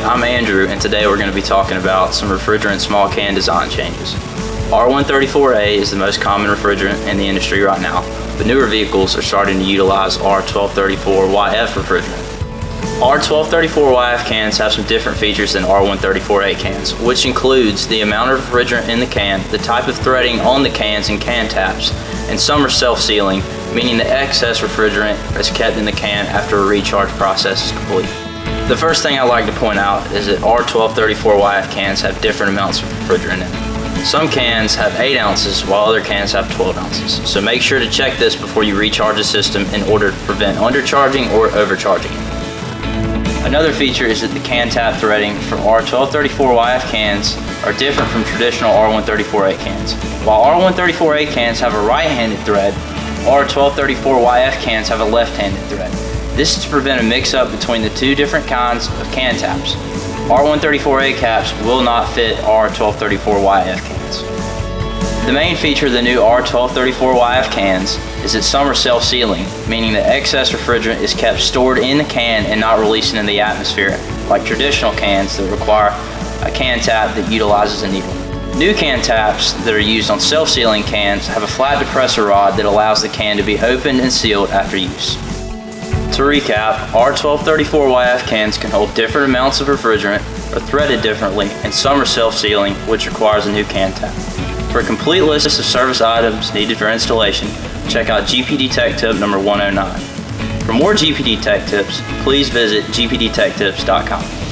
Hi, I'm Andrew, and today we're going to be talking about some refrigerant small can design changes. R134A is the most common refrigerant in the industry right now, but newer vehicles are starting to utilize R1234YF refrigerant. R1234YF cans have some different features than R134A cans, which includes the amount of refrigerant in the can, the type of threading on the cans and can taps, and some are self-sealing, meaning the excess refrigerant is kept in the can after a recharge process is complete. The first thing I'd like to point out is that R1234YF cans have different amounts of refrigerant in them. Some cans have 8 ounces while other cans have 12 ounces, so make sure to check this before you recharge the system in order to prevent undercharging or overcharging it. Another feature is that the can tap threading for R1234YF cans are different from traditional R134A cans. While R134A cans have a right-handed thread, R1234YF cans have a left-handed thread. This is to prevent a mix-up between the two different kinds of can taps. R134A caps will not fit R1234YF cans. The main feature of the new R1234YF cans is that some are self-sealing, meaning the excess refrigerant is kept stored in the can and not released into the atmosphere, like traditional cans that require a can tap that utilizes a needle. New can taps that are used on self-sealing cans have a flat depressor rod that allows the can to be opened and sealed after use. To recap, R1234YF cans can hold different amounts of refrigerant, are threaded differently, and some are self-sealing, which requires a new can tap. For a complete list of service items needed for installation, check out GPD Tech Tip number 109. For more GPD Tech Tips, please visit gpdtechtips.com.